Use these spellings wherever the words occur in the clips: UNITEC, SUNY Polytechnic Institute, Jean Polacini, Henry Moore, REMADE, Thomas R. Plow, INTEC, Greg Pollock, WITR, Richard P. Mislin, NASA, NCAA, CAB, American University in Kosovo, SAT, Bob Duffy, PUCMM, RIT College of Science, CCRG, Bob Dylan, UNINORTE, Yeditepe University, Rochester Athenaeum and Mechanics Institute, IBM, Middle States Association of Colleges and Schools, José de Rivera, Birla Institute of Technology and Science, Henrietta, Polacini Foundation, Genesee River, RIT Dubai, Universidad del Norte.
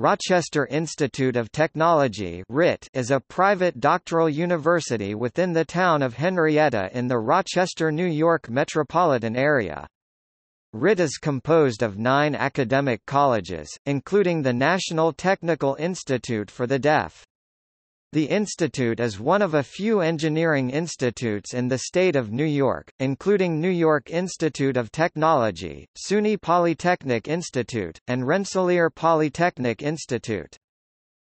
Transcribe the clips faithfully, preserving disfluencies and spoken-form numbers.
Rochester Institute of Technology is a private doctoral university within the town of Henrietta in the Rochester, New York metropolitan area. R I T is composed of nine academic colleges, including the National Technical Institute for the Deaf. The institute is one of a few engineering institutes in the state of New York, including New York Institute of Technology, SUNY Polytechnic Institute, and Rensselaer Polytechnic Institute.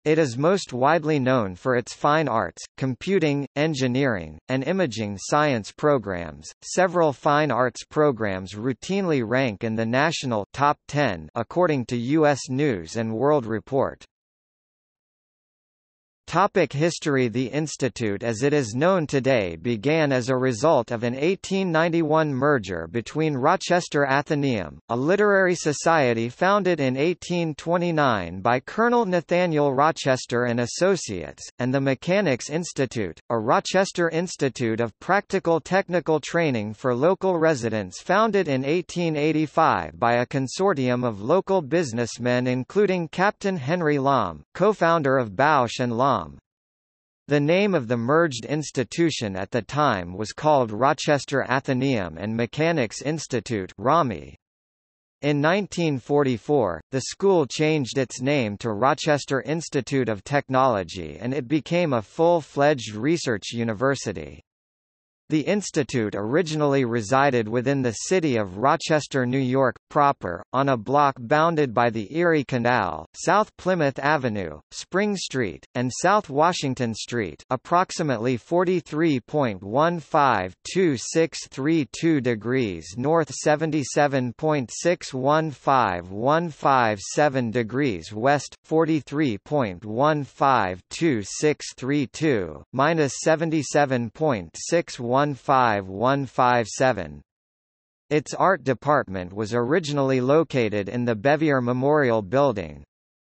It is most widely known for its fine arts, computing, engineering, and imaging science programs. Several fine arts programs routinely rank in the national top ten according to U S News and World Report. Topic history. The institute as it is known today began as a result of an eighteen ninety-one merger between Rochester Athenaeum, a literary society founded in eighteen twenty-nine by Colonel Nathaniel Rochester and Associates, and the Mechanics Institute, a Rochester Institute of Practical Technical Training for local residents founded in eighteen eighty-five by a consortium of local businessmen including Captain Henry Lomb, co-founder of Bausch and Lomb. The name of the merged institution at the time was called Rochester Athenaeum and Mechanics Institute (R A M I). In nineteen forty-four, the school changed its name to Rochester Institute of Technology and it became a full-fledged research university. The institute originally resided within the city of Rochester, New York, proper, on a block bounded by the Erie Canal, South Plymouth Avenue, Spring Street, and South Washington Street, approximately forty-three point one five two six three two degrees north, seventy-seven point six one five one five seven degrees west, forty-three point one five two six three two, minus seventy-seven point six one one five one five seven. Its art department was originally located in the Bevier Memorial Building.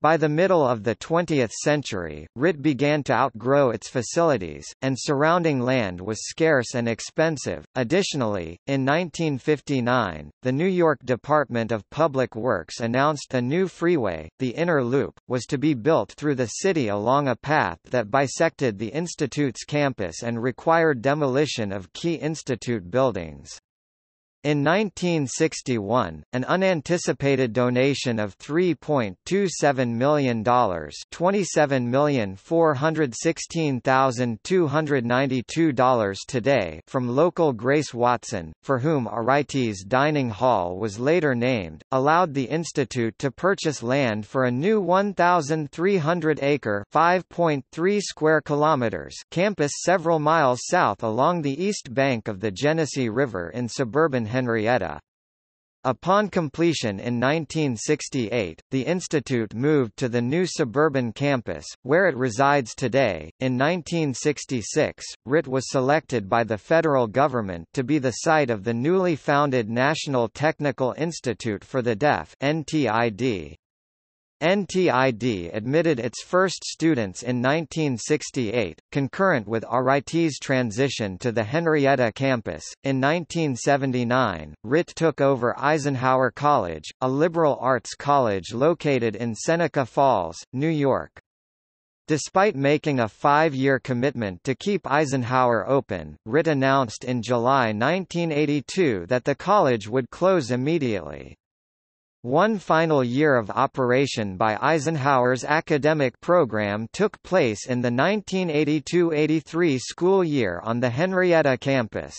By the middle of the twentieth century, R I T began to outgrow its facilities, and surrounding land was scarce and expensive. Additionally, in nineteen fifty-nine, the New York Department of Public Works announced a new freeway, the Inner Loop, was to be built through the city along a path that bisected the institute's campus and required demolition of key institute buildings. In nineteen sixty-one, an unanticipated donation of three point two seven million dollars, twenty-seven million four hundred sixteen thousand two hundred ninety-two dollars today, from local Grace Watson, for whom R I T's dining hall was later named, allowed the institute to purchase land for a new one thousand three hundred acre (five point three square kilometers) campus several miles south along the east bank of the Genesee River in suburban Henrietta. Upon completion in nineteen sixty-eight, the institute moved to the new suburban campus, where it resides today. In nineteen sixty-six, R I T was selected by the federal government to be the site of the newly founded National Technical Institute for the Deaf (N T I D). N T I D admitted its first students in nineteen sixty-eight, concurrent with R I T's transition to the Henrietta campus. In nineteen seventy-nine, R I T took over Eisenhower College, a liberal arts college located in Seneca Falls, New York. Despite making a five-year commitment to keep Eisenhower open, R I T announced in July nineteen eighty-two that the college would close immediately. One final year of operation by Eisenhower's academic program took place in the nineteen eighty-two eighty-three school year on the Henrietta campus.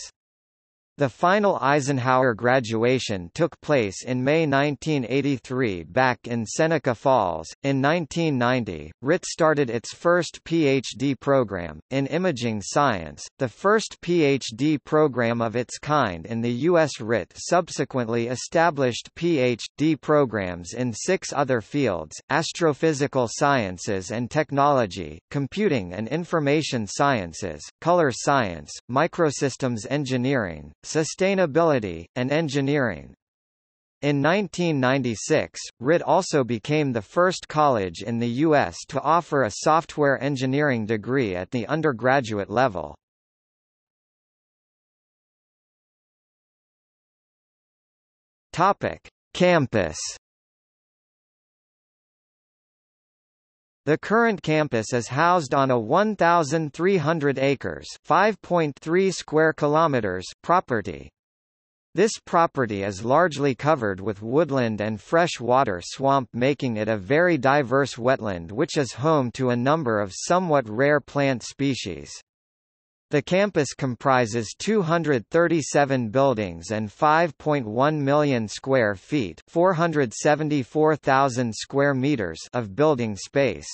The final Eisenhower graduation took place in May nineteen eighty-three back in Seneca Falls. In nineteen ninety, R I T started its first P H D program, in imaging science, the first P H D program of its kind in the U S R I T subsequently established P H D programs in six other fields: astrophysical sciences and technology, computing and information sciences, color science, microsystems engineering, sustainability, and engineering. In nineteen ninety-six, R I T also became the first college in the U S to offer a software engineering degree at the undergraduate level. Topic: Campus. The current campus is housed on a one thousand three hundred acres (five point three square kilometers) property. This property is largely covered with woodland and freshwater swamp, making it a very diverse wetland which is home to a number of somewhat rare plant species. The campus comprises two hundred thirty-seven buildings and five point one million square feet (four hundred seventy-four thousand square meters) of building space.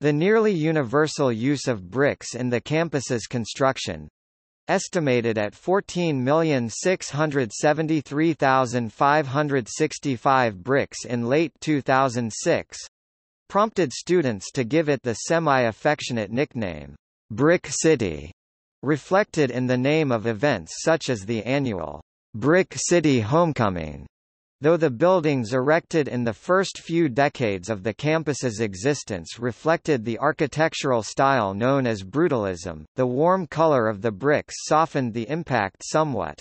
The nearly universal use of bricks in the campus's construction, estimated at fourteen million six hundred seventy-three thousand five hundred sixty-five bricks in late two thousand six, prompted students to give it the semi-affectionate nickname, Brick City, reflected in the name of events such as the annual Brick City Homecoming. Though the buildings erected in the first few decades of the campus's existence reflected the architectural style known as brutalism, the warm color of the bricks softened the impact somewhat.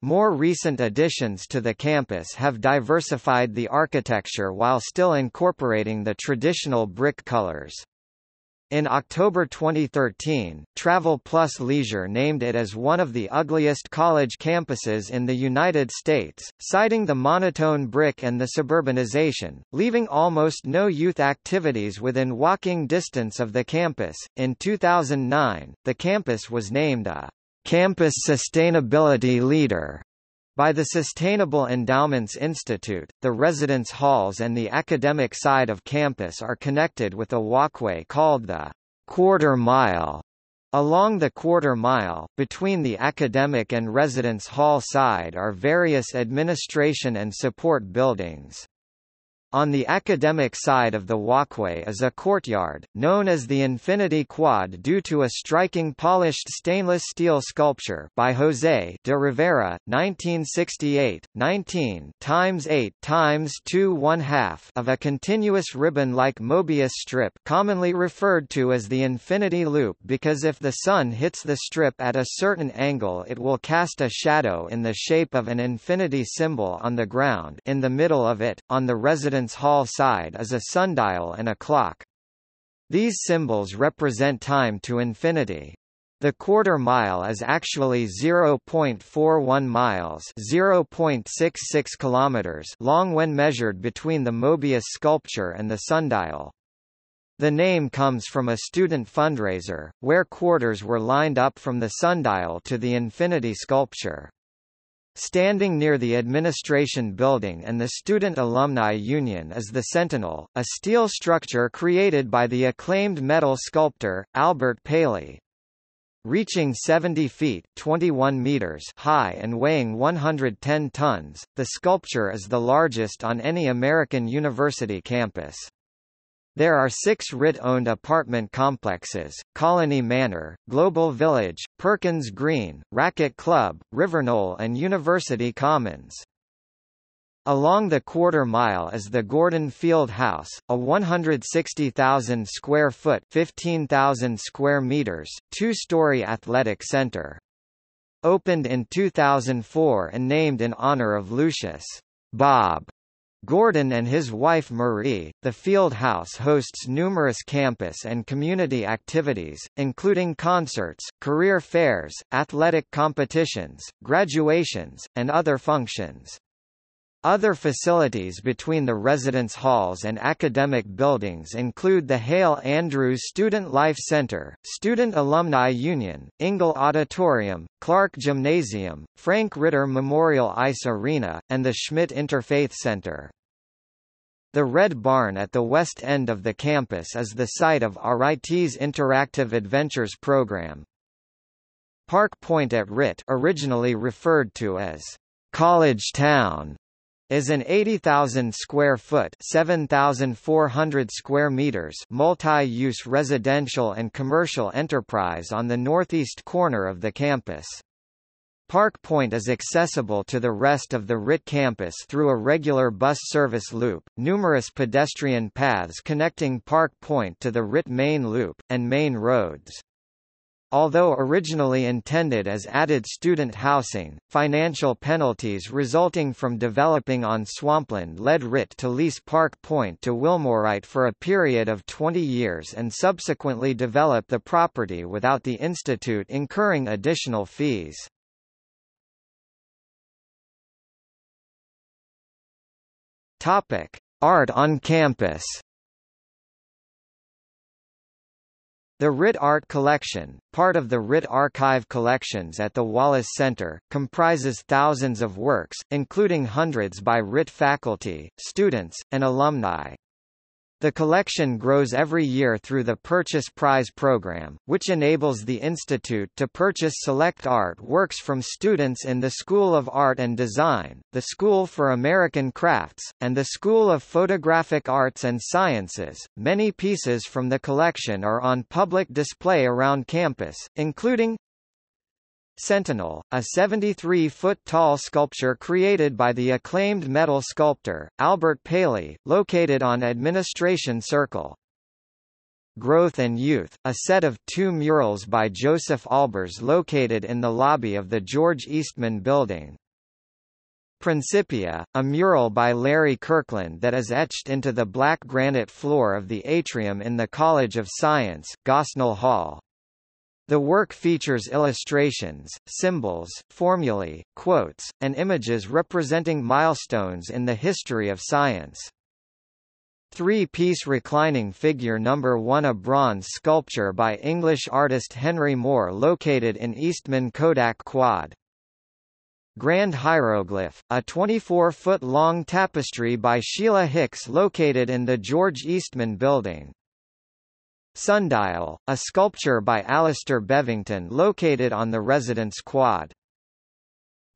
More recent additions to the campus have diversified the architecture while still incorporating the traditional brick colors. In October twenty thirteen, Travel Plus Leisure named it as one of the ugliest college campuses in the United States, citing the monotone brick and the suburbanization, leaving almost no youth activities within walking distance of the campus. In two thousand nine, the campus was named a Campus Sustainability Leader by the Sustainable Endowments Institute. The residence halls and the academic side of campus are connected with a walkway called the Quarter Mile. Along the Quarter Mile, between the academic and residence hall side are various administration and support buildings. On the academic side of the walkway is a courtyard, known as the Infinity Quad due to a striking polished stainless steel sculpture by José de Rivera, nineteen sixty-eight, nineteen times eight times two and a half of a continuous ribbon-like Mobius strip commonly referred to as the infinity loop, because if the sun hits the strip at a certain angle it will cast a shadow in the shape of an infinity symbol on the ground in the middle of it. On the residence hall side is a sundial and a clock. These symbols represent time to infinity. The quarter mile is actually zero point four one miles (zero point six six kilometers) long when measured between the Mobius sculpture and the sundial. The name comes from a student fundraiser, where quarters were lined up from the sundial to the infinity sculpture. Standing near the administration building and the Student Alumni Union is the Sentinel, a steel structure created by the acclaimed metal sculptor, Albert Paley. Reaching seventy feet (twenty-one meters) high and weighing one hundred ten tons, the sculpture is the largest on any American university campus. There are six R I T-owned apartment complexes: Colony Manor, Global Village, Perkins Green, Racquet Club, Riverknoll and University Commons. Along the quarter mile is the Gordon Field House, a one hundred sixty thousand square foot (fifteen thousand square meters) two-story athletic center. Opened in two thousand four and named in honor of Lucius Bob Gordon and his wife Marie, the Field House hosts numerous campus and community activities, including concerts, career fairs, athletic competitions, graduations, and other functions. Other facilities between the residence halls and academic buildings include the Hale Andrews Student Life Center, Student Alumni Union, Ingle Auditorium, Clark Gymnasium, Frank Ritter Memorial Ice Arena, and the Schmidt Interfaith Center. The Red Barn at the west end of the campus is the site of R I T's Interactive Adventures program. Park Point at R I T, originally referred to as College Town, is an eighty thousand square foot (seven thousand four hundred square meters) multi-use residential and commercial enterprise on the northeast corner of the campus. Park Point is accessible to the rest of the R I T campus through a regular bus service loop, numerous pedestrian paths connecting Park Point to the R I T main loop, and main roads. Although originally intended as added student housing, financial penalties resulting from developing on swampland led R I T to lease Park Point to Wilmorite for a period of twenty years and subsequently develop the property without the institute incurring additional fees. Topic: Art on campus. The R I T Art Collection, part of the R I T Archive collections at the Wallace Center, comprises thousands of works, including hundreds by R I T faculty, students, and alumni. The collection grows every year through the Purchase Prize program, which enables the institute to purchase select art works from students in the School of Art and Design, the School for American Crafts, and the School of Photographic Arts and Sciences. Many pieces from the collection are on public display around campus, including Sentinel, a seventy-three-foot-tall sculpture created by the acclaimed metal sculptor, Albert Paley, located on Administration Circle. Growth and Youth, a set of two murals by Joseph Albers located in the lobby of the George Eastman Building. Principia, a mural by Larry Kirkland that is etched into the black granite floor of the atrium in the College of Science, Gosnell Hall. The work features illustrations, symbols, formulae, quotes, and images representing milestones in the history of science. Three-piece reclining figure number one, a bronze sculpture by English artist Henry Moore located in Eastman Kodak Quad. Grand Hieroglyph, a twenty-four-foot-long tapestry by Sheila Hicks located in the George Eastman Building. Sundial, a sculpture by Alistair Bevington located on the Residence Quad.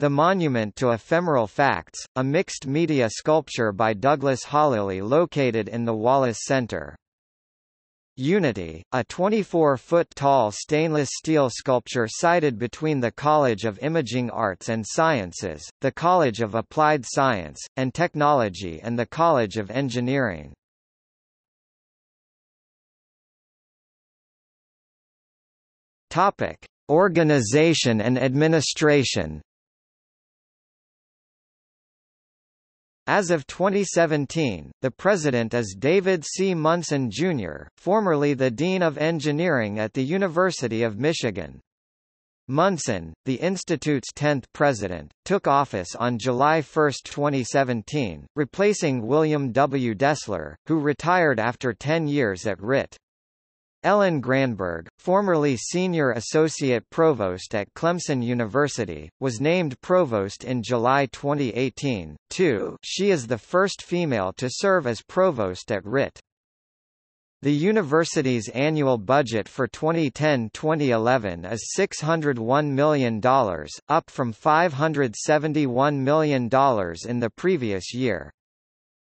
The Monument to Ephemeral Facts, a mixed-media sculpture by Douglas Hollilly located in the Wallace Center. Unity, a twenty-four-foot-tall stainless steel sculpture sited between the College of Imaging Arts and Sciences, the College of Applied Science and Technology and the College of Engineering. Topic: Organization and administration. As of twenty seventeen, the president is David C. Munson, Junior, formerly the Dean of Engineering at the University of Michigan. Munson, the institute's tenth president, took office on July first, twenty seventeen, replacing William W. Dessler, who retired after ten years at R I T. Ellen Granberg, formerly Senior Associate Provost at Clemson University, was named Provost in July twenty eighteen, too. She is the first female to serve as Provost at R I T. The university's annual budget for twenty ten to twenty eleven is six hundred one million dollars, up from five hundred seventy-one million dollars in the previous year.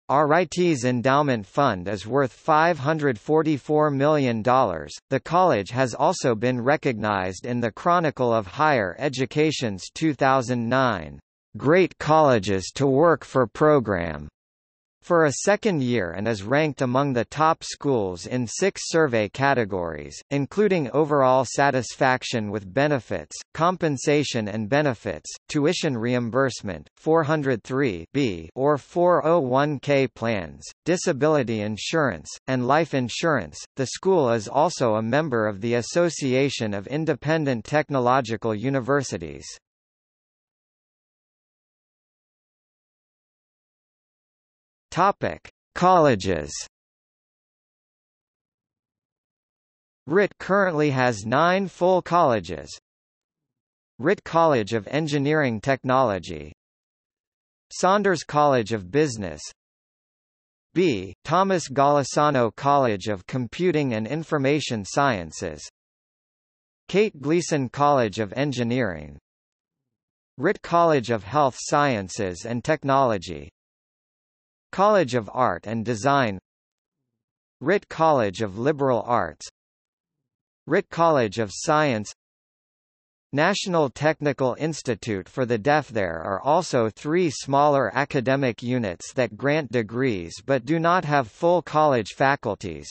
R I T's endowment fund is worth five hundred forty-four million dollars. The college has also been recognized in the Chronicle of Higher Education's two thousand nine Great Colleges to Work For program for a second year and is ranked among the top schools in six survey categories, including overall satisfaction with benefits, compensation and benefits, tuition reimbursement, four oh three B or four oh one K plans, disability insurance, and life insurance. The school is also a member of the Association of Independent Technological Universities. Topic: Colleges. R I T currently has nine full colleges: R I T College of Engineering Technology, Saunders College of Business, B. Thomas Golisano College of Computing and Information Sciences, Kate Gleason College of Engineering, R I T College of Health Sciences and Technology, College of Art and Design, R I T College of Liberal Arts, R I T College of Science, National Technical Institute for the Deaf. There are also three smaller academic units that grant degrees but do not have full college faculties: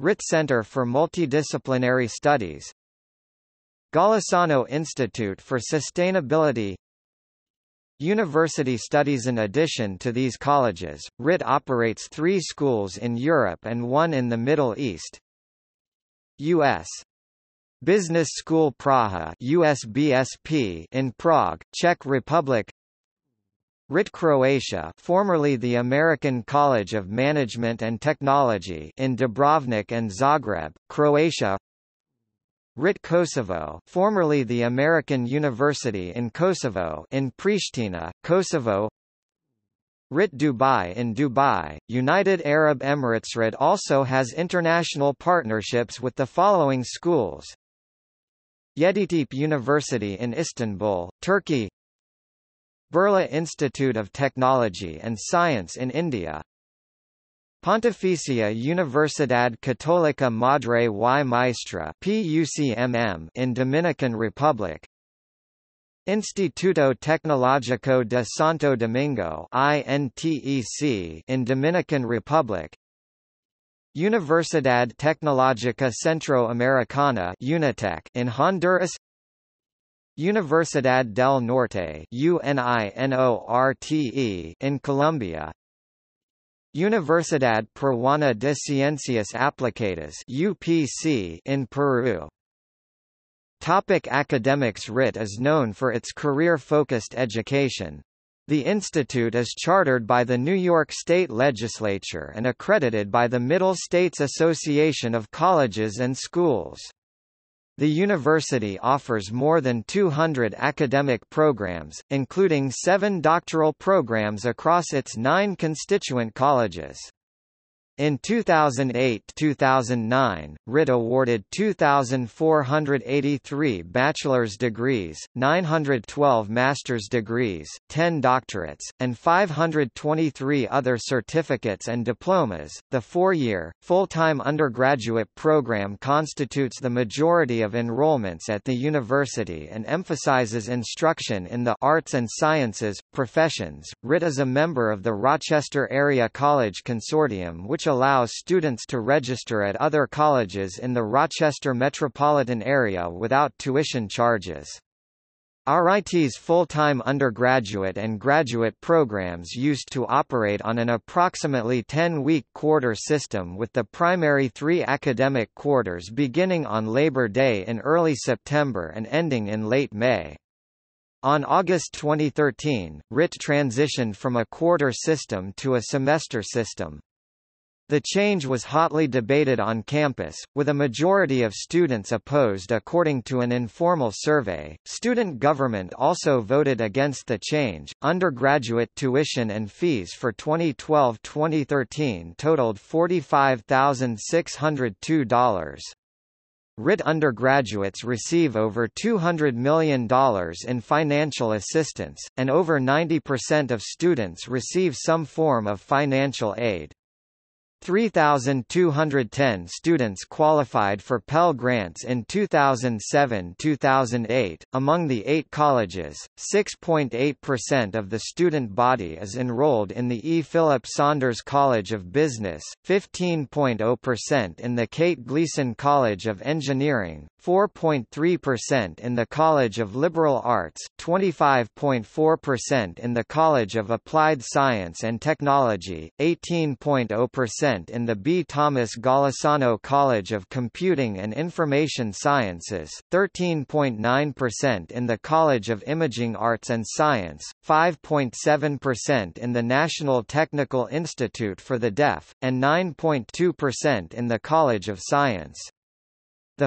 R I T Center for Multidisciplinary Studies, Golisano Institute for Sustainability. University studies. In addition to these colleges, R I T operates three schools in Europe and one in the Middle East. U S Business School Praha U S B S P in Prague, Czech Republic. R I T Croatia, formerly the American College of Management and Technology, in Dubrovnik and Zagreb, Croatia. R I T Kosovo, formerly the American University in Kosovo, in Pristina, Kosovo. R I T Dubai in Dubai, United Arab Emirates. R I T also has international partnerships with the following schools: Yeditepe University in Istanbul, Turkey; Birla Institute of Technology and Science in India; Pontificia Universidad Católica Madre y Maestra (P U C M M) in Dominican Republic; Instituto Tecnológico de Santo Domingo (I N T E C) in Dominican Republic; Universidad Tecnológica Centroamericana (UNITEC) in Honduras; Universidad del Norte (UNINORTE) in Colombia; Universidad Peruana de Ciencias Aplicadas (U P C) in Peru. Topic: Academics. R I T is known for its career-focused education. The institute is chartered by the New York State Legislature and accredited by the Middle States Association of Colleges and Schools. The university offers more than two hundred academic programs, including seven doctoral programs across its nine constituent colleges. In two thousand eight to two thousand nine, R I T awarded two thousand four hundred eighty-three bachelor's degrees, nine hundred twelve master's degrees, ten doctorates, and five hundred twenty-three other certificates and diplomas. The four-year, full-time undergraduate program constitutes the majority of enrollments at the university and emphasizes instruction in the arts and sciences, professions. R I T is a member of the Rochester Area College Consortium, which allows students to register at other colleges in the Rochester metropolitan area without tuition charges. R I T's full-time undergraduate and graduate programs used to operate on an approximately ten-week quarter system, with the primary three academic quarters beginning on Labor Day in early September and ending in late May. On August twenty thirteen, R I T transitioned from a quarter system to a semester system. The change was hotly debated on campus, with a majority of students opposed. According to an informal survey, student government also voted against the change. Undergraduate tuition and fees for twenty twelve to twenty thirteen totaled forty-five thousand six hundred two dollars. R I T undergraduates receive over two hundred million dollars in financial assistance, and over ninety percent of students receive some form of financial aid. three thousand two hundred ten students qualified for Pell Grants in two thousand seven to two thousand eight. Among the eight colleges, six point eight percent of the student body is enrolled in the E. Philip Saunders College of Business, fifteen point zero percent in the Kate Gleason College of Engineering, four point three percent in the College of Liberal Arts, twenty-five point four percent in the College of Applied Science and Technology, eighteen point zero percent in the B. Thomas Golisano College of Computing and Information Sciences, thirteen point nine percent in the College of Imaging Arts and Science, five point seven percent in the National Technical Institute for the Deaf, and nine point two percent in the College of Science.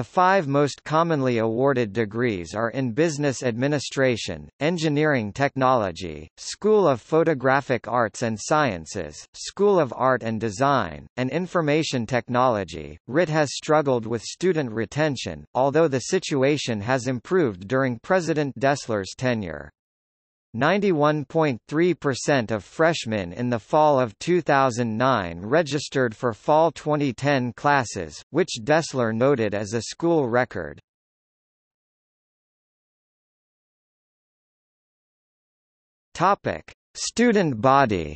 The five most commonly awarded degrees are in Business Administration, Engineering Technology, School of Photographic Arts and Sciences, School of Art and Design, and Information Technology. R I T has struggled with student retention, although the situation has improved during President Dessler's tenure. ninety-one point three percent of freshmen in the fall of two thousand nine registered for fall twenty ten classes, which Dessler noted as a school record. Topic: Student body.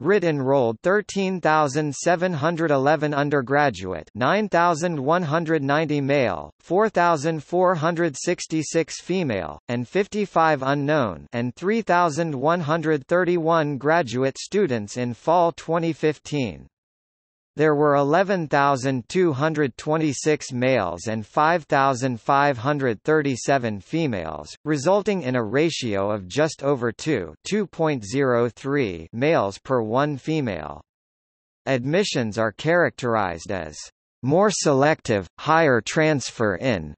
Wright enrolled thirteen thousand seven hundred eleven undergraduate, nine thousand one hundred ninety male, four thousand four hundred sixty-six female, and fifty-five unknown, and three thousand one hundred thirty-one graduate students in fall twenty fifteen. There were eleven thousand two hundred twenty-six males and five thousand five hundred thirty-seven females, resulting in a ratio of just over two point oh three males per one female. Admissions are characterized as more selective, higher transfer in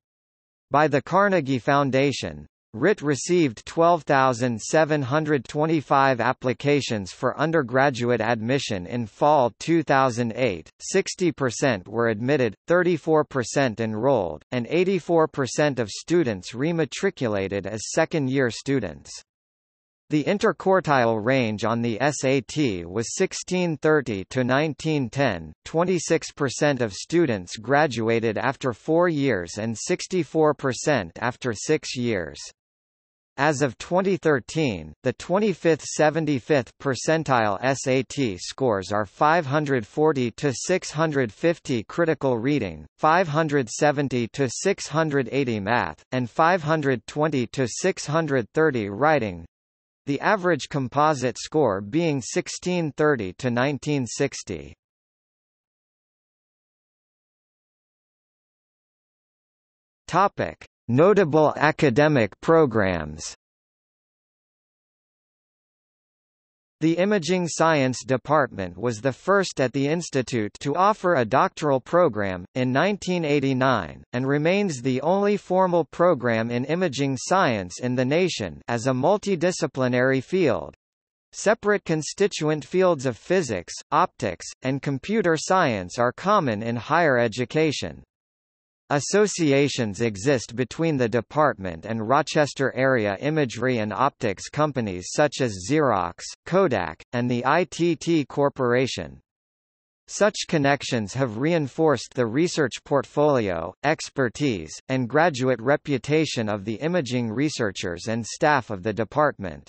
by the Carnegie Foundation. R I T received twelve thousand seven hundred twenty-five applications for undergraduate admission in fall two thousand eight, sixty percent were admitted, thirty-four percent enrolled, and eighty-four percent of students rematriculated as second-year students. The interquartile range on the S A T was sixteen thirty to nineteen ten, twenty-six percent of students graduated after four years and sixty-four percent after six years. As of twenty thirteen, the twenty-fifth to seventy-fifth percentile S A T scores are five hundred forty to six hundred fifty critical reading, five hundred seventy to six hundred eighty math, and five hundred twenty to six hundred thirty writing, the average composite score being sixteen thirty to nineteen sixty. Topic: Notable academic programs. The Imaging Science Department was the first at the Institute to offer a doctoral program, in nineteen eighty-nine, and remains the only formal program in imaging science in the nation as a multidisciplinary field. Separate constituent fields of physics, optics, and computer science are common in higher education. Associations exist between the department and Rochester area imagery and optics companies such as Xerox, Kodak, and the I T T Corporation. Such connections have reinforced the research portfolio, expertise, and graduate reputation of the imaging researchers and staff of the department.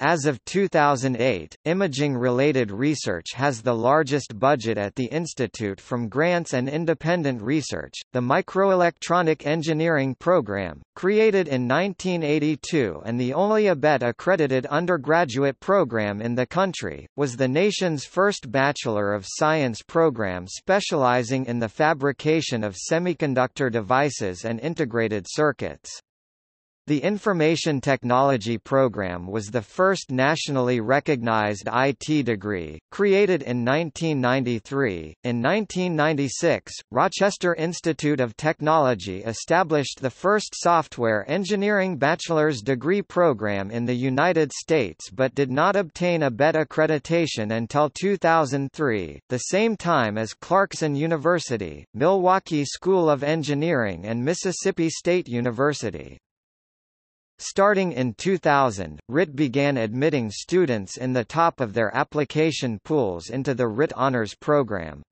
As of two thousand eight, imaging-related research has the largest budget at the Institute from grants and independent research. The Microelectronic Engineering Program, created in nineteen eighty-two and the only ABET-accredited undergraduate program in the country, was the nation's first Bachelor of Science program specializing in the fabrication of semiconductor devices and integrated circuits. The Information Technology Program was the first nationally recognized I T degree, created in nineteen ninety-three. In nineteen ninety-six, Rochester Institute of Technology established the first software engineering bachelor's degree program in the United States but did not obtain ABET accreditation until two thousand three, the same time as Clarkson University, Milwaukee School of Engineering, and Mississippi State University. Starting in two thousand, R I T began admitting students in the top of their application pools into the R I T Honors Program.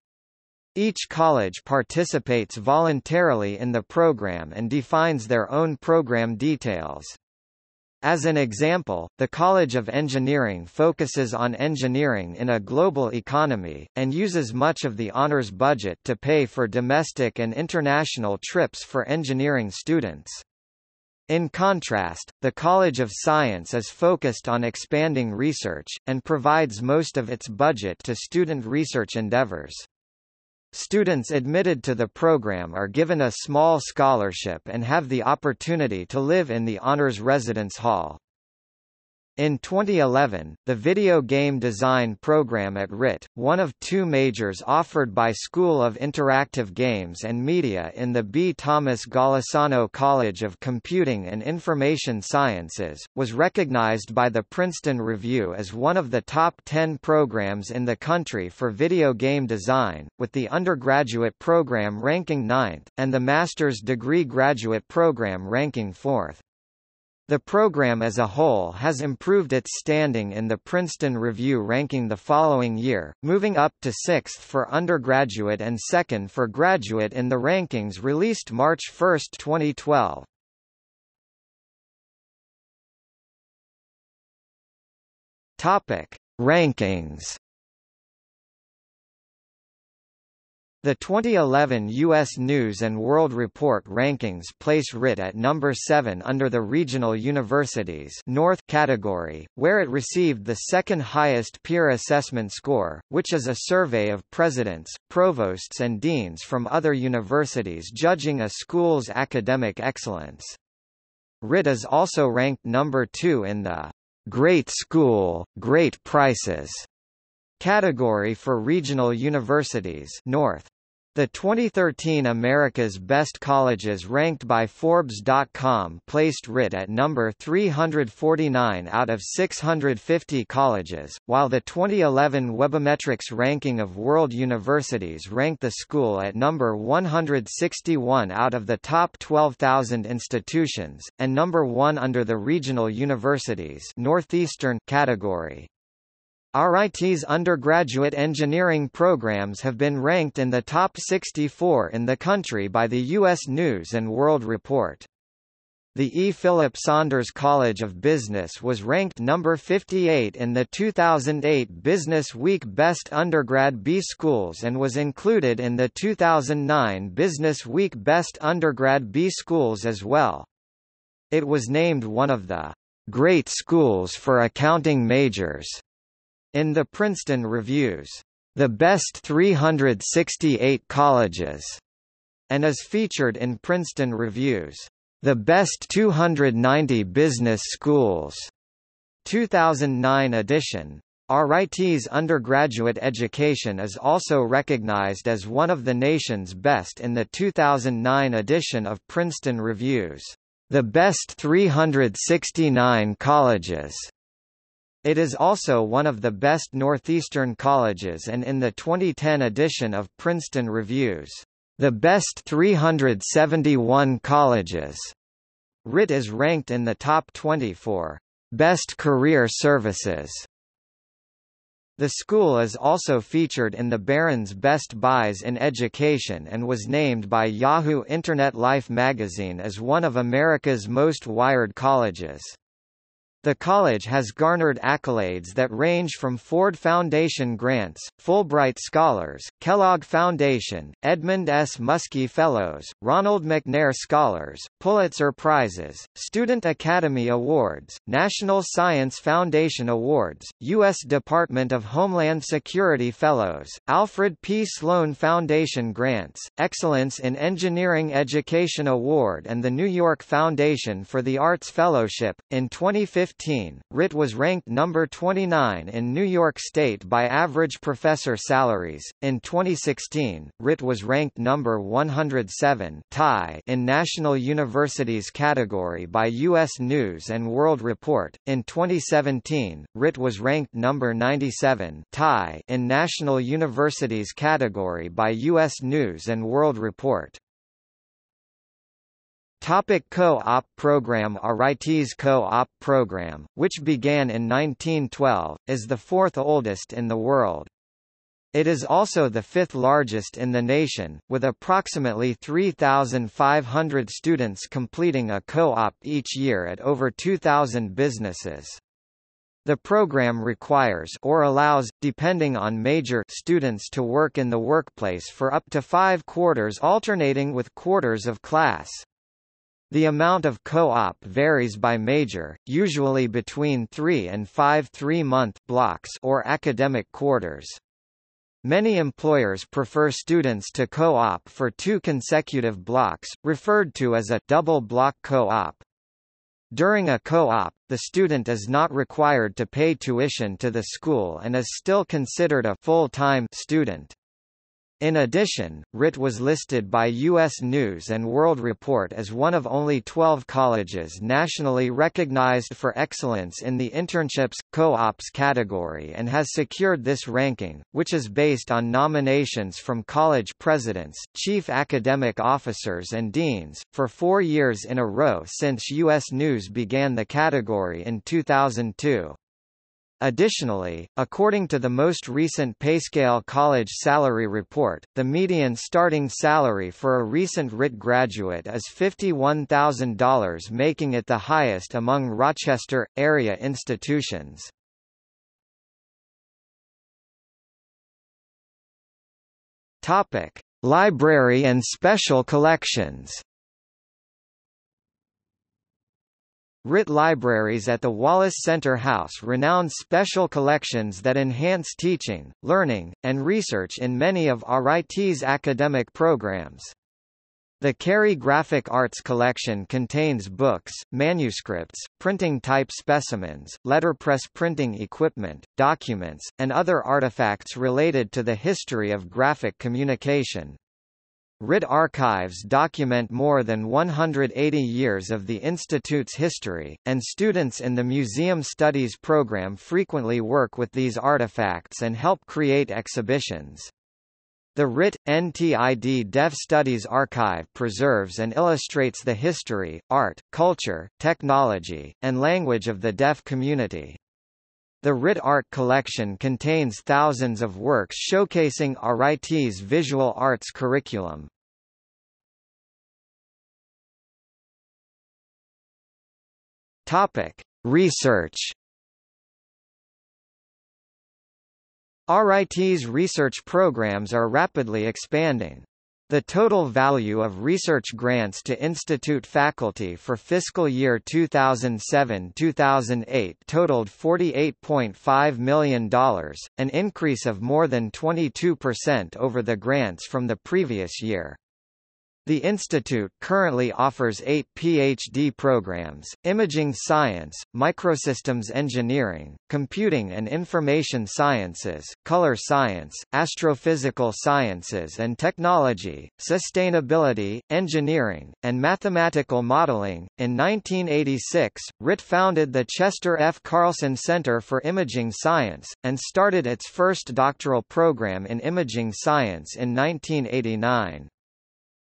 Each college participates voluntarily in the program and defines their own program details. As an example, the College of Engineering focuses on engineering in a global economy, and uses much of the honors budget to pay for domestic and international trips for engineering students. In contrast, the College of Science is focused on expanding research, and provides most of its budget to student research endeavors. Students admitted to the program are given a small scholarship and have the opportunity to live in the Honors Residence Hall. In twenty eleven, the Video Game Design program at R I T, one of two majors offered by School of Interactive Games and Media in the B. Thomas Golisano College of Computing and Information Sciences, was recognized by the Princeton Review as one of the top ten programs in the country for video game design, with the undergraduate program ranking ninth, and the master's degree graduate program ranking fourth. The program as a whole has improved its standing in the Princeton Review ranking the following year, moving up to sixth for undergraduate and second for graduate in the rankings released March first, twenty twelve. Topic: Rankings. The twenty eleven U S News and World Report rankings place R I T at number seven under the Regional Universities North category, where it received the second highest peer assessment score, which is a survey of presidents, provosts and deans from other universities judging a school's academic excellence. R I T is also ranked number two in the Great School, Great Prices category for regional universities North. The twenty thirteen America's Best Colleges ranked by Forbes dot com placed R I T at number three hundred forty-nine out of six hundred fifty colleges, while the twenty eleven Webometrics ranking of world universities ranked the school at number one hundred sixty-one out of the top twelve thousand institutions, and number one under the Regional Universities Northeastern category. R I T's undergraduate engineering programs have been ranked in the top sixty-four in the country by the U S News and World Report. The E. Philip Saunders College of Business was ranked number fifty-eight in the two thousand eight Business Week Best Undergrad B Schools and was included in the two thousand nine Business Week Best Undergrad B Schools as well. It was named one of the Great Schools for Accounting Majors in the Princeton Review's The Best three hundred sixty-eight Colleges, and is featured in Princeton Review's The Best two hundred ninety Business Schools two thousand nine edition. R I T's undergraduate education is also recognized as one of the nation's best in the two thousand nine edition of Princeton Review's The Best three hundred sixty-nine Colleges. It is also one of the best Northeastern colleges and in the twenty ten edition of Princeton Review's The Best three hundred seventy-one Colleges. R I T is ranked in the top twenty for Best Career Services. The school is also featured in the Barron's Best Buys in Education and was named by Yahoo Internet Life magazine as one of America's most wired colleges. The college has garnered accolades that range from Ford Foundation grants, Fulbright Scholars, Kellogg Foundation, Edmund S. Muskie Fellows, Ronald McNair Scholars, Pulitzer Prizes, Student Academy Awards, National Science Foundation Awards, U S Department of Homeland Security Fellows, Alfred P. Sloan Foundation grants, Excellence in Engineering Education Award, and the New York Foundation for the Arts Fellowship. In twenty fifteen, R I T was ranked number twenty-nine in New York State by average professor salaries. In twenty sixteen, R I T was ranked number one hundred seven tie in National Universities category by U S News and World Report. In twenty seventeen, R I T was ranked number ninety-seven tie in National Universities category by U S News and World Report. Co-op program. R I T's co-op program, which began in nineteen twelve, is the fourth oldest in the world. It is also the fifth largest in the nation, with approximately three thousand five hundred students completing a co-op each year at over two thousand businesses. The program requires or allows, depending on major, students to work in the workplace for up to five quarters alternating with quarters of class. The amount of co-op varies by major, usually between three and five three-month blocks or academic quarters. Many employers prefer students to co-op for two consecutive blocks, referred to as a double-block co-op. During a co-op, the student is not required to pay tuition to the school and is still considered a full-time student. In addition, R I T was listed by U S News and World Report as one of only twelve colleges nationally recognized for excellence in the internships, co-ops category and has secured this ranking, which is based on nominations from college presidents, chief academic officers and deans, for four years in a row since U S News began the category in two thousand two. Additionally, according to the most recent Payscale College Salary Report, the median starting salary for a recent R I T graduate is fifty-one thousand dollars, making it the highest among Rochester area institutions. Topic: Library and special collections. R I T libraries at the Wallace Center house renowned special collections that enhance teaching, learning, and research in many of R I T's academic programs. The Cary Graphic Arts Collection contains books, manuscripts, printing type specimens, letterpress printing equipment, documents, and other artifacts related to the history of graphic communication. R I T archives document more than one hundred eighty years of the Institute's history, and students in the Museum Studies program frequently work with these artifacts and help create exhibitions. The R I T, N T I D Deaf Studies Archive preserves and illustrates the history, art, culture, technology, and language of the deaf community. The R I T Art Collection contains thousands of works showcasing R I T's visual arts curriculum. Topic: Research. R I T's research programs are rapidly expanding. The total value of research grants to institute faculty for fiscal year two thousand seven to two thousand eight totaled forty-eight point five million dollars, an increase of more than twenty-two percent over the grants from the previous year. The institute currently offers eight PhD programs: Imaging Science, Microsystems Engineering, Computing and Information Sciences, Color Science, Astrophysical Sciences and Technology, Sustainability, Engineering, and Mathematical Modeling. In nineteen eighty-six, R I T founded the Chester F. Carlson Center for Imaging Science, and started its first doctoral program in imaging science in nineteen eighty-nine.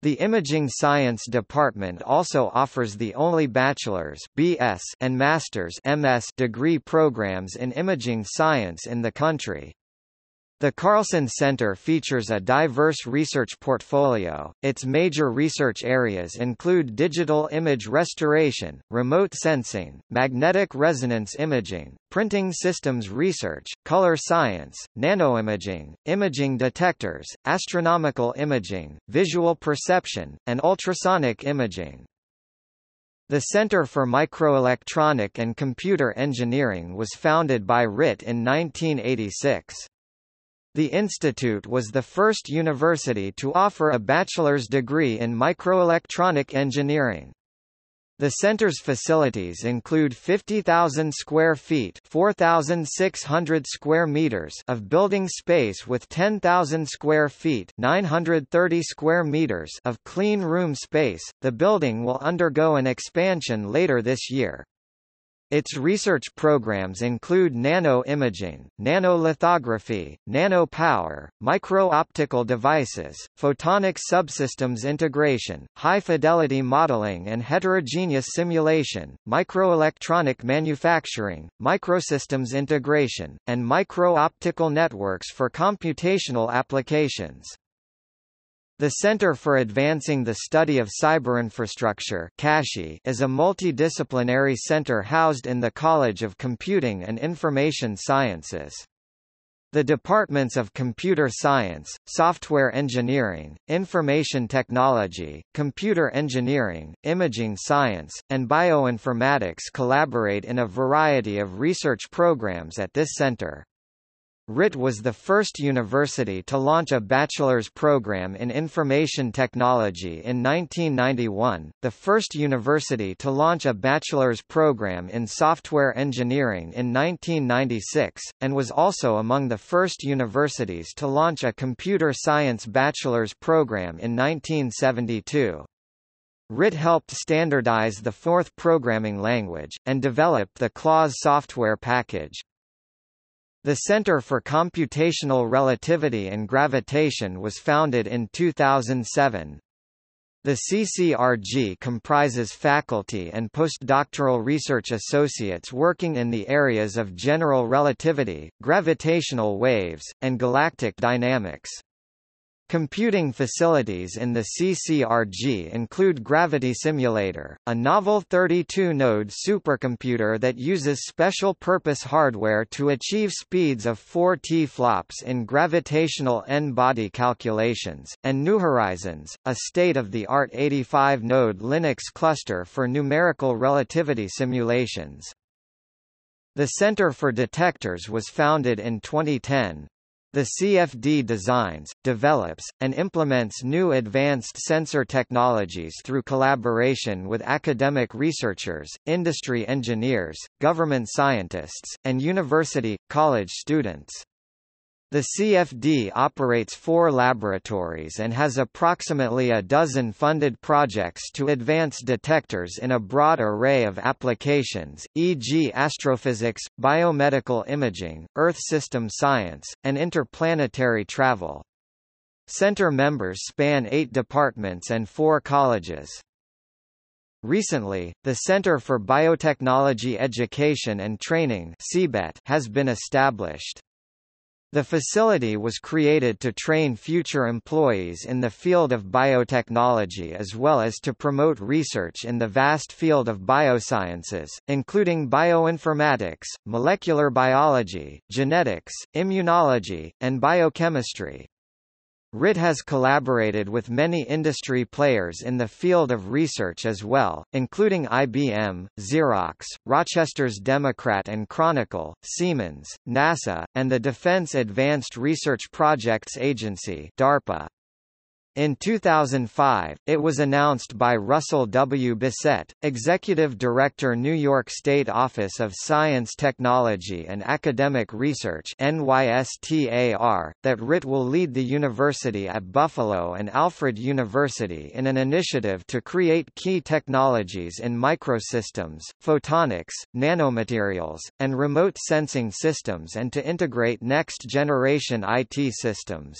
The Imaging Science Department also offers the only bachelor's (B S) and master's (M S) degree programs in imaging science in the country. The Carlson Center features a diverse research portfolio. Its major research areas include digital image restoration, remote sensing, magnetic resonance imaging, printing systems research, color science, nanoimaging, imaging detectors, astronomical imaging, visual perception, and ultrasonic imaging. The Center for Microelectronic and Computer Engineering was founded by R I T in nineteen eighty-six. The institute was the first university to offer a bachelor's degree in microelectronic engineering. The center's facilities include fifty thousand square feet (four thousand six hundred square meters) of building space with ten thousand square feet (nine hundred thirty square meters) of clean room space. The building will undergo an expansion later this year. Its research programs include nano-imaging, nanolithography, nanopower, micro-optical devices, photonic subsystems integration, high-fidelity modeling and heterogeneous simulation, microelectronic manufacturing, microsystems integration, and micro-optical networks for computational applications. The Center for Advancing the Study of Cyberinfrastructure is a multidisciplinary center housed in the College of Computing and Information Sciences. The departments of computer science, software engineering, information technology, computer engineering, imaging science, and bioinformatics collaborate in a variety of research programs at this center. R I T was the first university to launch a bachelor's program in information technology in nineteen ninety-one, the first university to launch a bachelor's program in software engineering in nineteen ninety-six, and was also among the first universities to launch a computer science bachelor's program in nineteen seventy-two. R I T helped standardize the fourth programming language, and developed the Claus software package. The Center for Computational Relativity and Gravitation was founded in two thousand seven. The C C R G comprises faculty and postdoctoral research associates working in the areas of general relativity, gravitational waves, and galactic dynamics. Computing facilities in the C C R G include Gravity Simulator, a novel thirty-two node supercomputer that uses special-purpose hardware to achieve speeds of four T flops in gravitational n-body calculations, and New Horizons, a state-of-the-art eighty-five node Linux cluster for numerical relativity simulations. The Center for Detectors was founded in twenty ten. The C F D designs, develops, and implements new advanced sensor technologies through collaboration with academic researchers, industry engineers, government scientists, and university, college students. The C F D operates four laboratories and has approximately a dozen funded projects to advance detectors in a broad array of applications, for example astrophysics, biomedical imaging, Earth system science, and interplanetary travel. Center members span eight departments and four colleges. Recently, the Center for Biotechnology Education and Training has been established. The facility was created to train future employees in the field of biotechnology as well as to promote research in the vast field of biosciences, including bioinformatics, molecular biology, genetics, immunology, and biochemistry. R I T has collaborated with many industry players in the field of research as well, including I B M, Xerox, Rochester's Democrat and Chronicle, Siemens, NASA, and the Defense Advanced Research Projects Agency DARPA. In two thousand five, it was announced by Russell W. Bissett, Executive Director, New York State Office of Science, Technology and Academic Research (N Y S T A R), that R I T will lead the University at Buffalo and Alfred University in an initiative to create key technologies in microsystems, photonics, nanomaterials, and remote sensing systems and to integrate next-generation I T systems.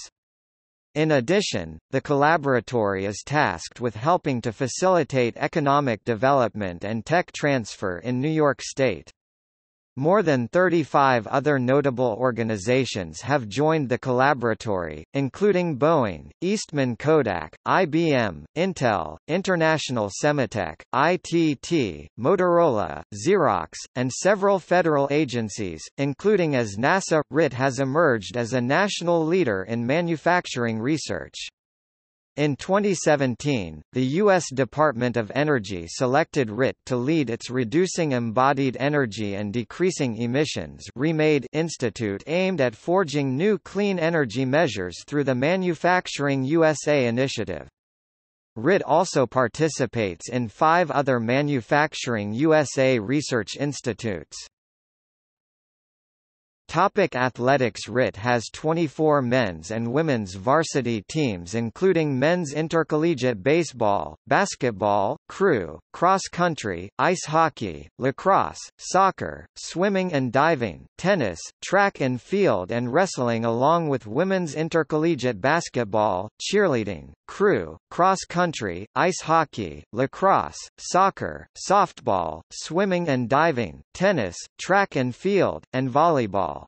In addition, the collaboratory is tasked with helping to facilitate economic development and tech transfer in New York State. More than thirty-five other notable organizations have joined the collaboratory, including Boeing, Eastman Kodak, I B M, Intel, International Semitech, I T T, Motorola, Xerox, and several federal agencies, including as NASA. R I T has emerged as a national leader in manufacturing research. In twenty seventeen, the U S Department of Energy selected R I T to lead its Reducing Embodied Energy and Decreasing Emissions (REMADE) Institute, aimed at forging new clean energy measures through the Manufacturing U S A initiative. R I T also participates in five other Manufacturing U S A research institutes. Topic: Athletics. R I T has twenty-four men's and women's varsity teams including men's intercollegiate baseball, basketball, crew, cross-country, ice hockey, lacrosse, soccer, swimming and diving, tennis, track and field and wrestling, along with women's intercollegiate basketball, cheerleading, crew, cross-country, ice hockey, lacrosse, soccer, softball, swimming and diving, tennis, track and field, and volleyball.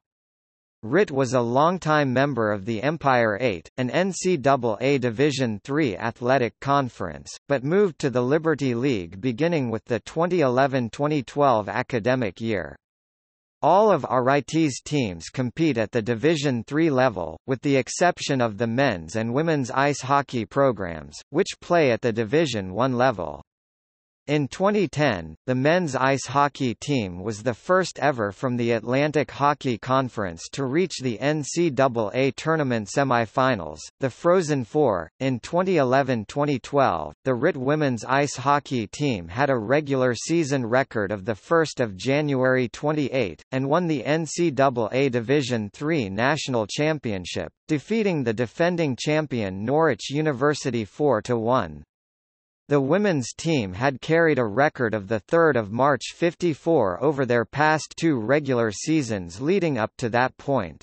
R I T was a longtime member of the Empire eight, an N C double A Division three athletic conference, but moved to the Liberty League beginning with the twenty eleven twenty twelve academic year. All of R I T's teams compete at the Division three level, with the exception of the men's and women's ice hockey programs, which play at the Division one level. In twenty ten, the men's ice hockey team was the first ever from the Atlantic Hockey Conference to reach the N C double A tournament semifinals, the Frozen Four. In twenty eleven twenty twelve, the R I T women's ice hockey team had a regular season record of the first of January twenty-eight and won the N C double A Division three National Championship, defeating the defending champion Norwich University four to one. The women's team had carried a record of the third of March fifty-four over their past two regular seasons leading up to that point.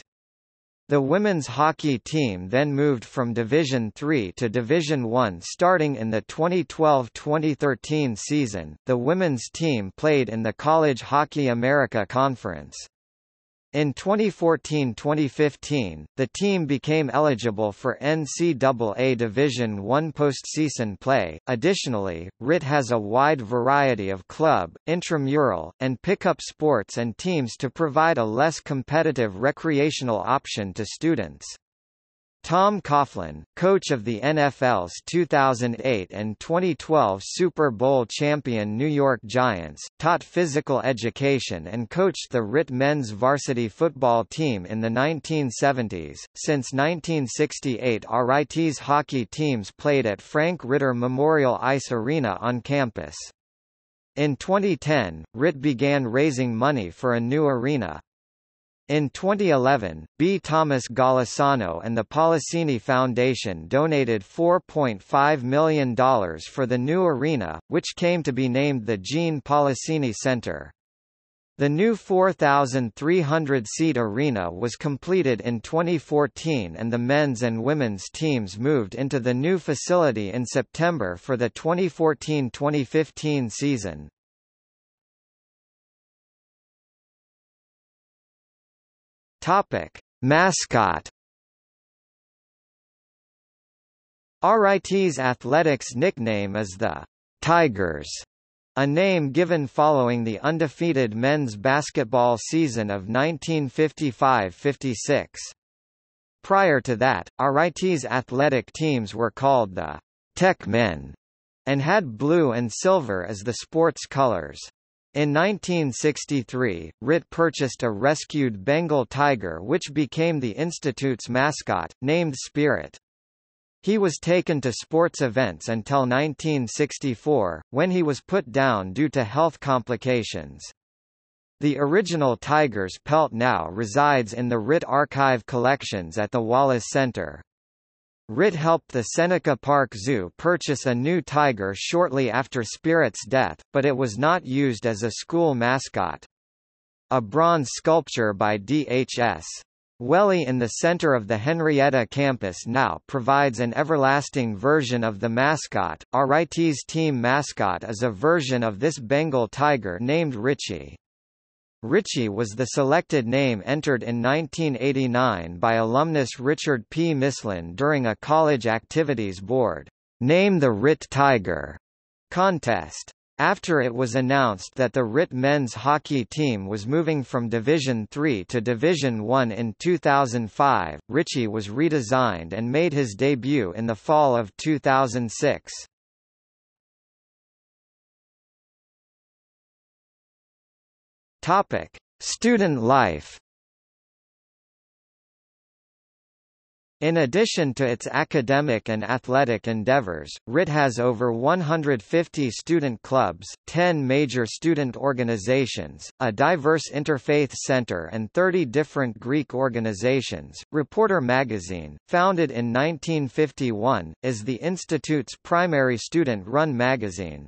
The women's hockey team then moved from Division three to Division one starting in the twenty twelve twenty thirteen season. The women's team played in the College Hockey America Conference. In twenty fourteen twenty fifteen, the team became eligible for N C double A Division one postseason play. Additionally, R I T has a wide variety of club, intramural, and pickup sports and teams to provide a less competitive recreational option to students. Tom Coughlin, coach of the N F L's two thousand eight and twenty twelve Super Bowl champion New York Giants, taught physical education and coached the R I T men's varsity football team in the nineteen seventies. Since nineteen sixty-eight, R I T's hockey teams played at Frank Ritter Memorial Ice Arena on campus. In twenty ten, R I T began raising money for a new arena. In twenty eleven, B. Thomas Golisano and the Polacini Foundation donated four point five million dollars for the new arena, which came to be named the Jean Polacini Center. The new four thousand three hundred seat arena was completed in twenty fourteen, and the men's and women's teams moved into the new facility in September for the twenty fourteen twenty fifteen season. Topic: Mascot. R I T's athletics nickname is the Tigers, a name given following the undefeated men's basketball season of nineteen fifty-five fifty-six. Prior to that, R I T's athletic teams were called the Tech Men and had blue and silver as the sports colors. In nineteen sixty-three, R I T purchased a rescued Bengal tiger which became the institute's mascot, named Spirit. He was taken to sports events until nineteen sixty-four, when he was put down due to health complications. The original tiger's pelt now resides in the R I T archive collections at the Wallace Center. R I T helped the Seneca Park Zoo purchase a new tiger shortly after Spirit's death, but it was not used as a school mascot. A bronze sculpture by D H S Welly in the center of the Henrietta campus now provides an everlasting version of the mascot. R I T's team mascot is a version of this Bengal tiger named Richie. Richie was the selected name entered in nineteen eighty-nine by alumnus Richard P. Mislin during a college activities board, "Name the R I T Tiger" contest. After it was announced that the R I T men's hockey team was moving from Division three to Division one in two thousand five, Richie was redesigned and made his debut in the fall of two thousand six. Topic: Student life. In addition to its academic and athletic endeavors, R I T has over one hundred fifty student clubs, ten major student organizations, a diverse interfaith center, and thirty different Greek organizations. Reporter Magazine, founded in nineteen fifty-one, is the Institute's primary student-run magazine.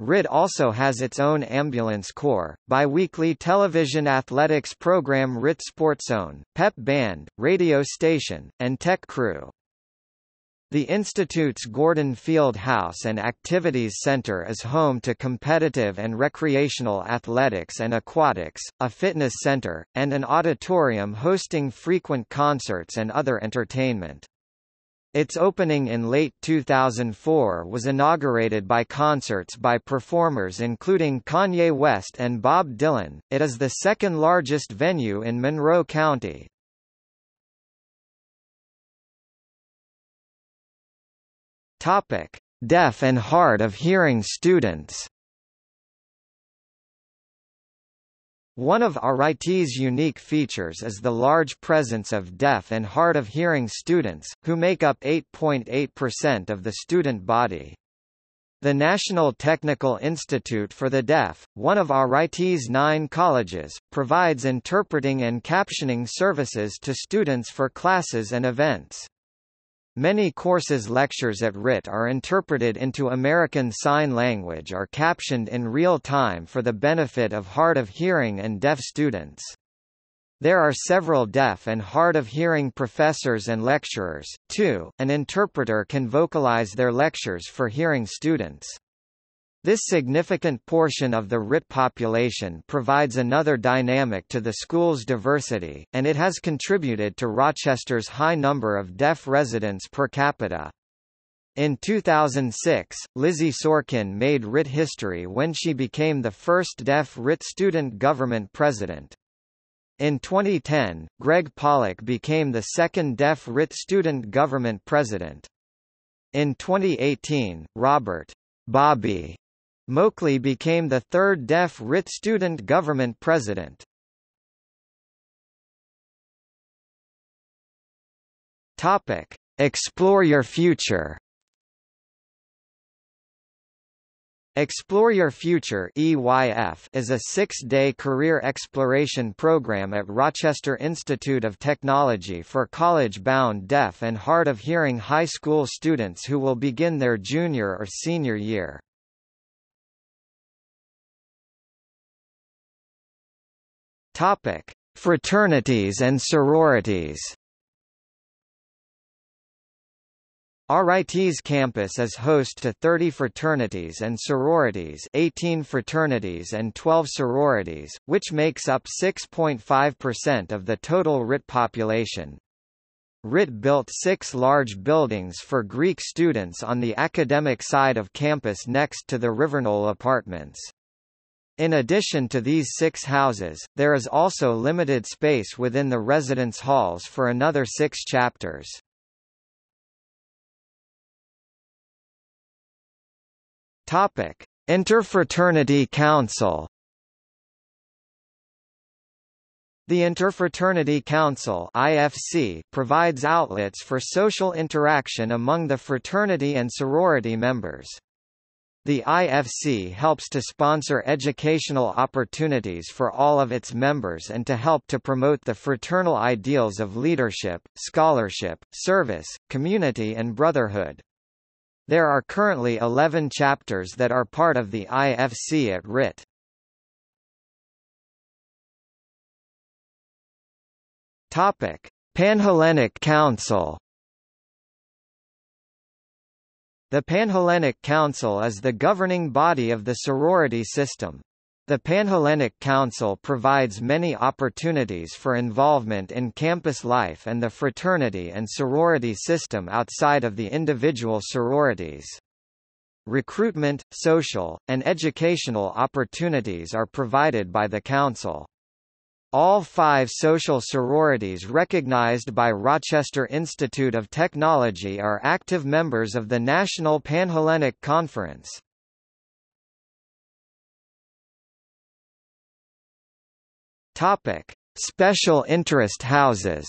R I T also has its own ambulance corps, bi-weekly television athletics program R I T Sportzone, pep band, radio station, and tech crew. The Institute's Gordon Field House and Activities Center is home to competitive and recreational athletics and aquatics, a fitness center, and an auditorium hosting frequent concerts and other entertainment. Its opening in late two thousand four was inaugurated by concerts by performers including Kanye West and Bob Dylan. It is the second largest venue in Monroe County. Topic: Deaf and hard of hearing students. One of R I T's unique features is the large presence of deaf and hard-of-hearing students, who make up eight point eight percent of the student body. The National Technical Institute for the Deaf, one of R I T's nine colleges, provides interpreting and captioning services to students for classes and events. Many courses' lectures at R I T are interpreted into American Sign Language or captioned in real time for the benefit of hard-of-hearing and deaf students. There are several deaf and hard-of-hearing professors and lecturers, too. An interpreter can vocalize their lectures for hearing students. This significant portion of the R I T population provides another dynamic to the school's diversity, and it has contributed to Rochester's high number of deaf residents per capita. In two thousand six, Lizzie Sorkin made R I T history when she became the first deaf R I T student government president. In twenty ten, Greg Pollock became the second deaf R I T student government president. In twenty eighteen, Robert Bobby Moakley became the third deaf R I T student government president. Topic: Explore Your Future. Explore Your Future (E Y F) is a six-day career exploration program at Rochester Institute of Technology for college-bound deaf and hard-of-hearing high school students who will begin their junior or senior year. Topic: Fraternities and sororities. R I T's campus is host to thirty fraternities and sororities, eighteen fraternities and twelve sororities, which makes up six point five percent of the total R I T population. R I T built six large buildings for Greek students on the academic side of campus next to the Riverknoll apartments. In addition to these six houses, there is also limited space within the residence halls for another six chapters. Topic: Interfraternity Council. The Interfraternity Council (I F C) provides outlets for social interaction among the fraternity and sorority members. The I F C helps to sponsor educational opportunities for all of its members and to help to promote the fraternal ideals of leadership, scholarship, service, community and brotherhood. There are currently eleven chapters that are part of the I F C at R I T. Topic: Panhellenic Council. The Panhellenic Council is the governing body of the sorority system. The Panhellenic Council provides many opportunities for involvement in campus life and the fraternity and sorority system outside of the individual sororities. Recruitment, social, and educational opportunities are provided by the Council. All five social sororities recognized by Rochester Institute of Technology are active members of the National Panhellenic Conference. Topic: Special Interest Houses.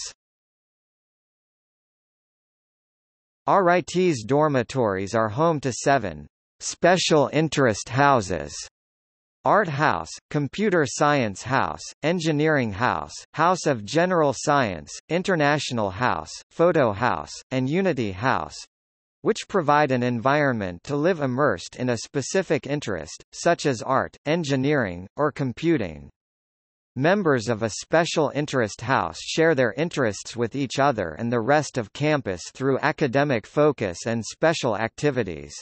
R I T's dormitories are home to seven special interest houses: Art House, Computer Science House, Engineering House, House of General Science, International House, Photo House, and Unity House, which provide an environment to live immersed in a specific interest, such as art, engineering, or computing. Members of a special interest house share their interests with each other and the rest of campus through academic focus and special activities.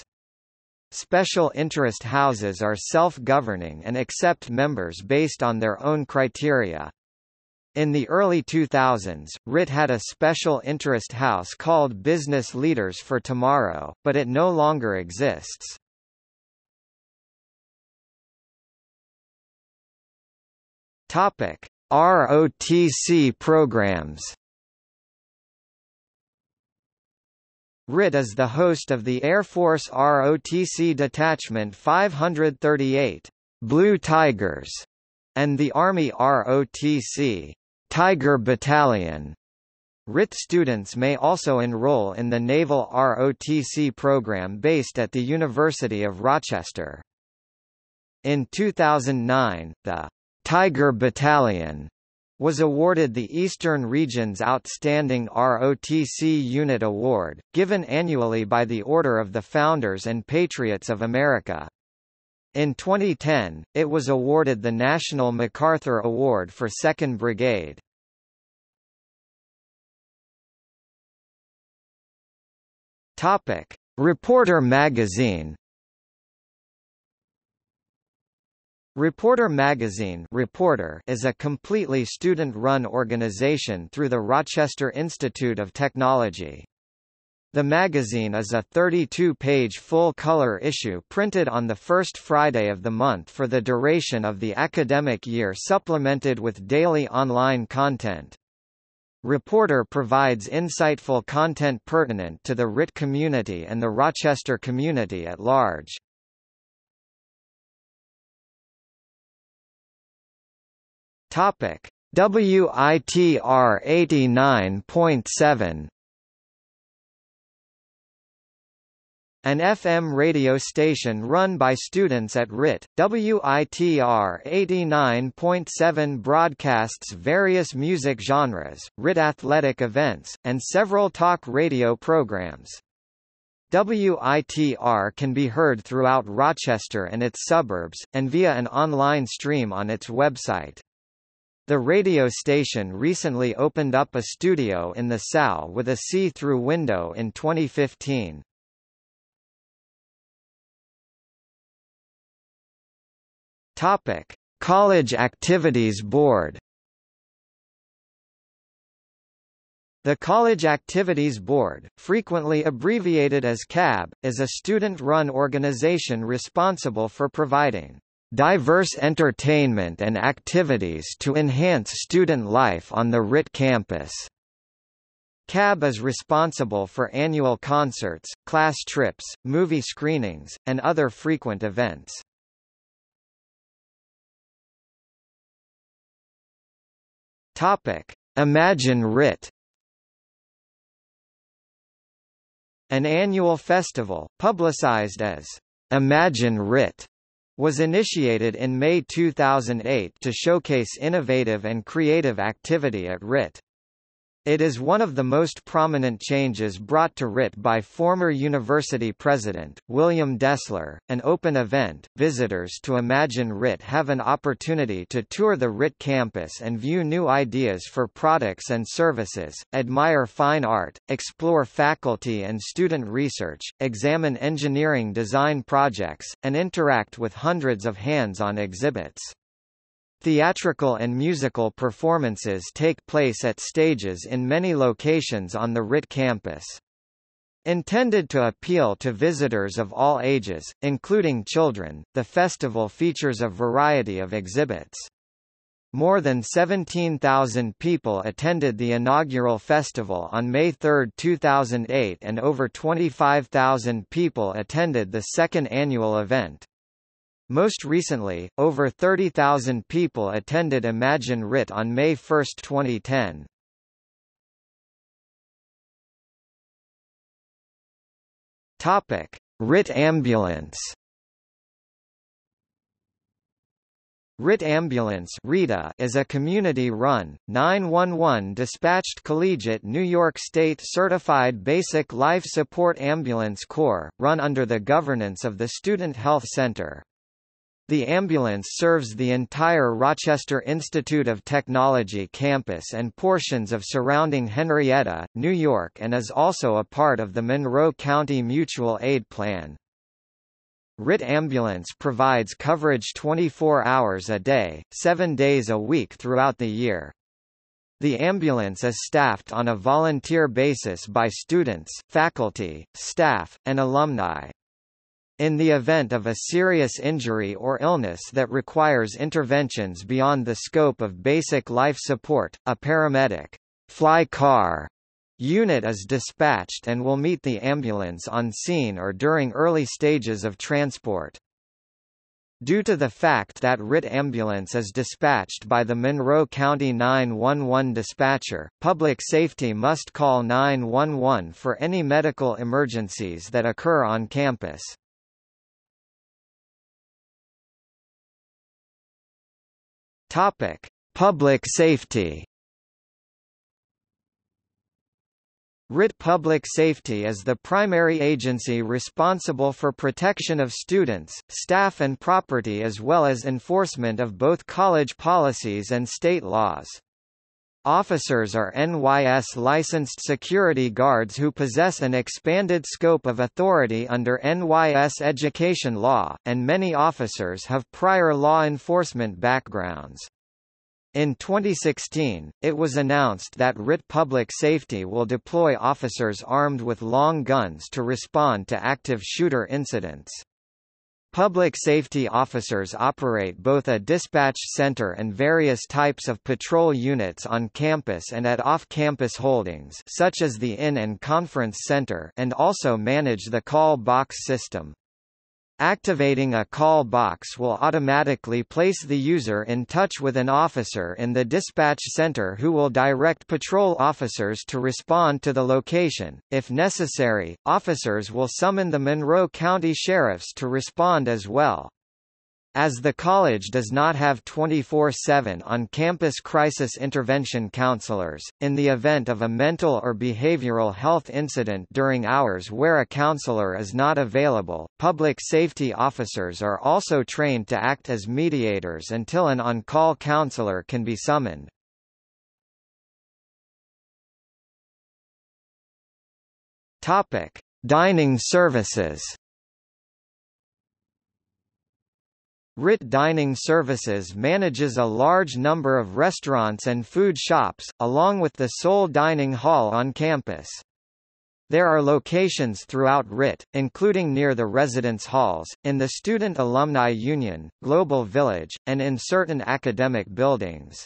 Special interest houses are self-governing and accept members based on their own criteria. In the early two thousands, R I T had a special interest house called Business Leaders for Tomorrow, but it no longer exists. Topic: R O T C programs. R I T is the host of the Air Force R O T C Detachment five hundred thirty-eight, Blue Tigers, and the Army R O T C, Tiger Battalion. R I T students may also enroll in the Naval R O T C program based at the University of Rochester. In two thousand nine, the Tiger Battalion was awarded the Eastern Region's Outstanding R O T C Unit Award, given annually by the Order of the Founders and Patriots of America. In twenty ten, it was awarded the National MacArthur Award for second Brigade. Reporter Magazine. Reporter Magazine Reporter is a completely student-run organization through the Rochester Institute of Technology. The magazine is a thirty-two page full-color issue printed on the first Friday of the month for the duration of the academic year, supplemented with daily online content. Reporter provides insightful content pertinent to the R I T community and the Rochester community at large. Topic: W I T R eighty-nine point seven. An F M radio station run by students at R I T, W I T R eighty-nine point seven broadcasts various music genres, R I T athletic events, and several talk radio programs. W I T R can be heard throughout Rochester and its suburbs, and via an online stream on its website. The radio station recently opened up a studio in the S A U with a see-through window in twenty fifteen. Topic: College Activities Board. The College Activities Board, frequently abbreviated as C A B, is a student-run organization responsible for providing diverse entertainment and activities to enhance student life on the R I T campus. C A B is responsible for annual concerts, class trips, movie screenings, and other frequent events. Topic: Imagine R I T. An annual festival, publicized as Imagine R I T, was initiated in May two thousand eight to showcase innovative and creative activity at R I T. It is one of the most prominent changes brought to R I T by former university president, William Dessler. An open event, visitors to Imagine R I T have an opportunity to tour the R I T campus and view new ideas for products and services, admire fine art, explore faculty and student research, examine engineering design projects, and interact with hundreds of hands-on exhibits. Theatrical and musical performances take place at stages in many locations on the R I T campus. Intended to appeal to visitors of all ages, including children, the festival features a variety of exhibits. More than seventeen thousand people attended the inaugural festival on May third two thousand eight, and over twenty-five thousand people attended the second annual event. Most recently, over thirty thousand people attended Imagine R I T on May first twenty ten. Topic: R I T Ambulance. R I T Ambulance is a community-run, nine one one dispatched collegiate New York State Certified Basic Life Support Ambulance Corps, run under the governance of the Student Health Center. The ambulance serves the entire Rochester Institute of Technology campus and portions of surrounding Henrietta, New York, and is also a part of the Monroe County Mutual Aid Plan. R I T Ambulance provides coverage twenty-four hours a day, seven days a week throughout the year. The ambulance is staffed on a volunteer basis by students, faculty, staff, and alumni. In the event of a serious injury or illness that requires interventions beyond the scope of basic life support, a paramedic fly car unit is dispatched and will meet the ambulance on scene or during early stages of transport. Due to the fact that R I T Ambulance is dispatched by the Monroe County nine one one dispatcher, public safety must call nine one one for any medical emergencies that occur on campus. Topic: Public safety. R I T Public Safety is the primary agency responsible for protection of students, staff and property, as well as enforcement of both college policies and state laws. Officers are N Y S-licensed security guards who possess an expanded scope of authority under N Y S education law, and many officers have prior law enforcement backgrounds. In twenty sixteen, it was announced that R I T Public Safety will deploy officers armed with long guns to respond to active shooter incidents. Public safety officers operate both a dispatch center and various types of patrol units on campus and at off-campus holdings such as the Inn and Conference Center, and also manage the call box system. Activating a call box will automatically place the user in touch with an officer in the dispatch center who will direct patrol officers to respond to the location. If necessary, officers will summon the Monroe County Sheriffs to respond as well. As the college does not have twenty-four seven on-campus crisis intervention counselors, in the event of a mental or behavioral health incident during hours where a counselor is not available, public safety officers are also trained to act as mediators until an on-call counselor can be summoned. Topic: Dining services. R I T Dining Services manages a large number of restaurants and food shops, along with the sole dining hall on campus. There are locations throughout R I T, including near the residence halls, in the Student Alumni Union, Global Village, and in certain academic buildings.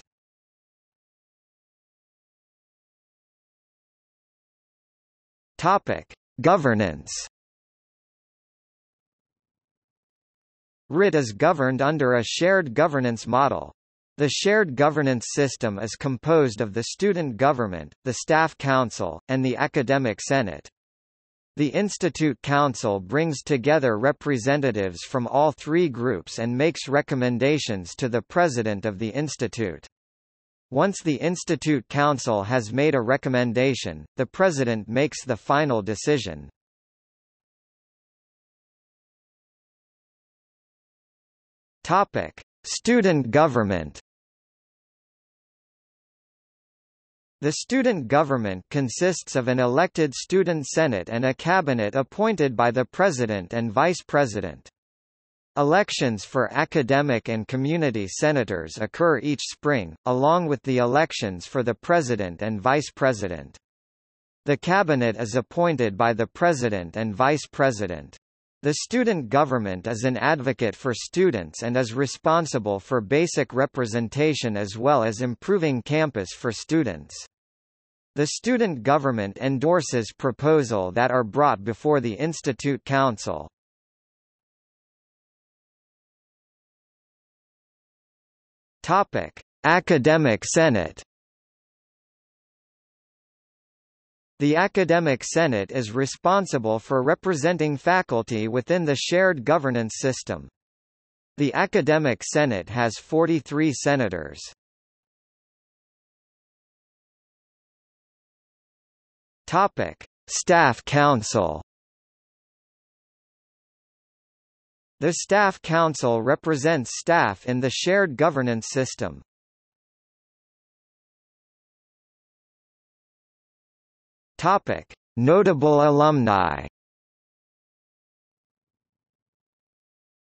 Topic: Governance. R I T is governed under a shared governance model. The shared governance system is composed of the student government, the staff council, and the academic senate. The Institute Council brings together representatives from all three groups and makes recommendations to the president of the institute. Once the Institute Council has made a recommendation, the president makes the final decision. Topic: Student government. The student government consists of an elected student senate and a cabinet appointed by the president and vice president. Elections for academic and community senators occur each spring, along with the elections for the president and vice president. The cabinet is appointed by the president and vice president. The student government is an advocate for students and is responsible for basic representation as well as improving campus for students. The student government endorses proposals that are brought before the Institute Council. Topic: Academic Senate. The Academic Senate is responsible for representing faculty within the shared governance system. The Academic Senate has forty-three senators. Topic: Staff Council. The Staff Council represents staff in the shared governance system. Topic: Notable alumni.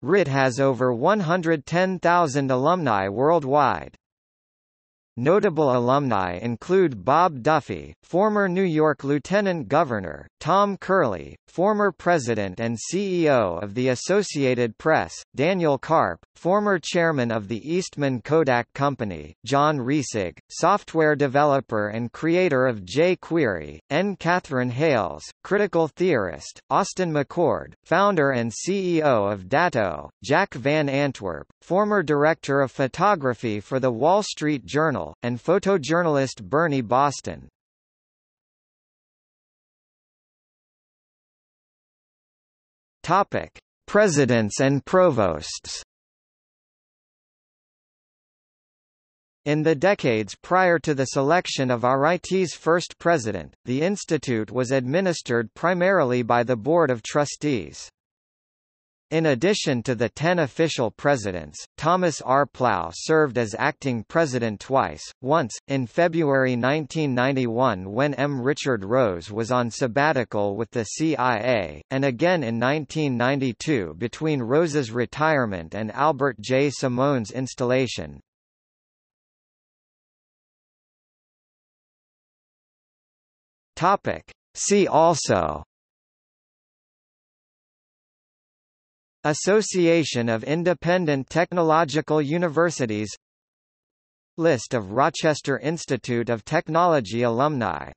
R I T has over one hundred ten thousand alumni worldwide. Notable alumni include Bob Duffy, former New York Lieutenant Governor, Tom Curley, former President and C E O of the Associated Press, Daniel Karp, former Chairman of the Eastman Kodak Company, John Riesig, software developer and creator of jQuery, N. Catherine Hales, critical theorist, Austin McCord, founder and C E O of Datto, Jack Van Antwerp, former Director of Photography for The Wall Street Journal, and photojournalist Bernie Boston. Topic: Presidents and Provosts. In the decades prior to the selection of R I T's first president, the institute was administered primarily by the Board of Trustees. In addition to the ten official presidents, Thomas R. Plow served as acting president twice, once, in February nineteen ninety-one when M. Richard Rose was on sabbatical with the C I A, and again in nineteen ninety-two between Rose's retirement and Albert J. Simone's installation. See also: Association of Independent Technological Universities, List of Rochester Institute of Technology alumni.